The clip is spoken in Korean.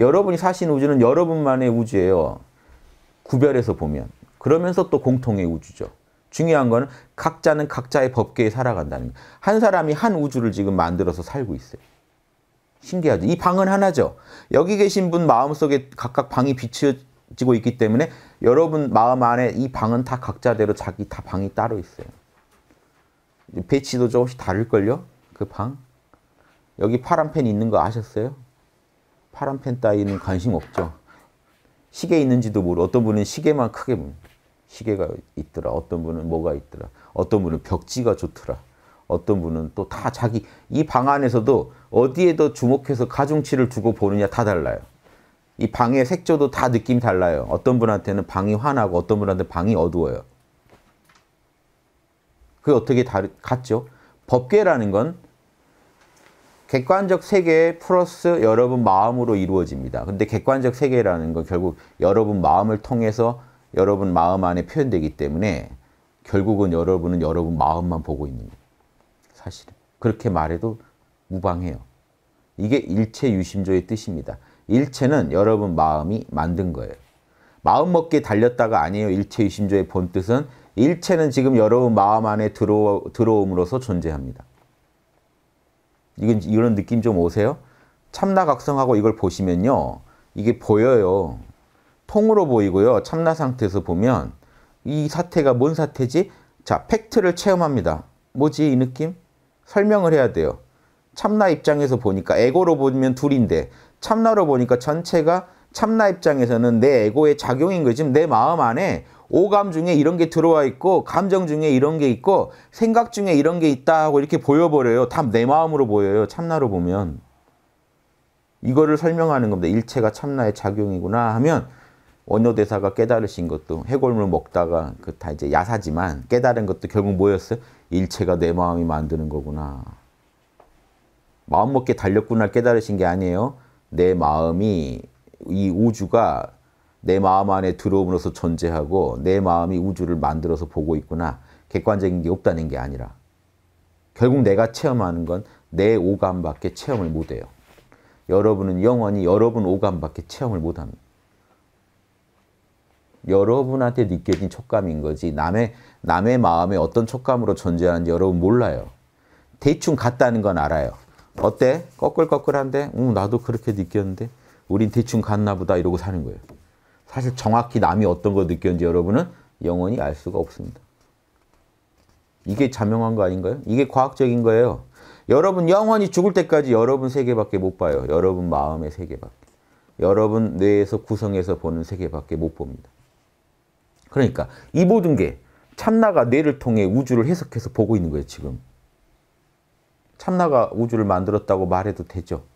여러분이 사신 우주는 여러분만의 우주예요. 구별해서 보면. 그러면서 또 공통의 우주죠. 중요한 거는 각자는 각자의 법계에 살아간다는 거예요. 한 사람이 한 우주를 지금 만들어서 살고 있어요. 신기하죠? 이 방은 하나죠. 여기 계신 분 마음속에 각각 방이 비춰지고 있기 때문에 여러분 마음 안에 이 방은 다 각자대로 자기 다 방이 따로 있어요. 배치도 조금씩 다를걸요? 그 방. 여기 파란 펜 있는 거 아셨어요? 파란 펜 따위는 관심 없죠. 시계 있는지도 모르고 어떤 분은 시계만 크게 봅니다. 시계가 있더라. 어떤 분은 뭐가 있더라. 어떤 분은 벽지가 좋더라. 어떤 분은 또 다 자기 이 방 안에서도 어디에 더 주목해서 가중치를 두고 보느냐 다 달라요. 이 방의 색조도 다 느낌 달라요. 어떤 분한테는 방이 환하고 어떤 분한테는 방이 어두워요. 그게 어떻게 같죠? 법계라는 건 객관적 세계 플러스 여러분 마음으로 이루어집니다. 근데 객관적 세계라는 건 결국 여러분 마음을 통해서 여러분 마음 안에 표현되기 때문에 결국은 여러분은 여러분 마음만 보고 있는 거예요. 사실은. 그렇게 말해도 무방해요. 이게 일체 유심조의 뜻입니다. 일체는 여러분 마음이 만든 거예요. 마음먹기에 달렸다가 아니에요. 일체 유심조의 본뜻은 일체는 지금 여러분 마음 안에 들어옴으로써 존재합니다. 이런 느낌 좀 오세요? 참나각성하고 이걸 보시면요. 이게 보여요. 통으로 보이고요. 참나 상태에서 보면 이 사태가 뭔 사태지? 자, 팩트를 체험합니다. 뭐지 이 느낌? 설명을 해야 돼요. 참나 입장에서 보니까 에고로 보면 둘인데 참나로 보니까 전체가 참나 입장에서는 내 에고의 작용인 거지. 지금 내 마음 안에 오감 중에 이런 게 들어와 있고 감정 중에 이런 게 있고 생각 중에 이런 게 있다고 이렇게 보여버려요. 다 내 마음으로 보여요. 참나로 보면. 이거를 설명하는 겁니다. 일체가 참나의 작용이구나 하면 원효대사가 깨달으신 것도 해골물 먹다가 그 다 이제 야사지만 깨달은 것도 결국 뭐였어요? 일체가 내 마음이 만드는 거구나. 마음먹기에 달렸구나 깨달으신 게 아니에요. 내 마음이 이 우주가 내 마음 안에 들어옴으로써 존재하고 내 마음이 우주를 만들어서 보고 있구나. 객관적인 게 없다는 게 아니라 결국 내가 체험하는 건 내 오감밖에 체험을 못해요. 여러분은 영원히 여러분 오감밖에 체험을 못합니다. 여러분한테 느껴진 촉감인 거지 남의 마음에 어떤 촉감으로 존재하는지 여러분 몰라요. 대충 같다는 건 알아요. 어때? 꺼끌꺼끌한데? 나도 그렇게 느꼈는데? 우린 대충 같나 보다 이러고 사는 거예요. 사실 정확히 남이 어떤 거 느꼈는지 여러분은 영원히 알 수가 없습니다. 이게 자명한 거 아닌가요? 이게 과학적인 거예요. 여러분 영원히 죽을 때까지 여러분 세계밖에 못 봐요. 여러분 마음의 세계밖에. 여러분 뇌에서 구성해서 보는 세계밖에 못 봅니다. 그러니까 이 모든 게 참나가 뇌를 통해 우주를 해석해서 보고 있는 거예요, 지금. 참나가 우주를 만들었다고 말해도 되죠.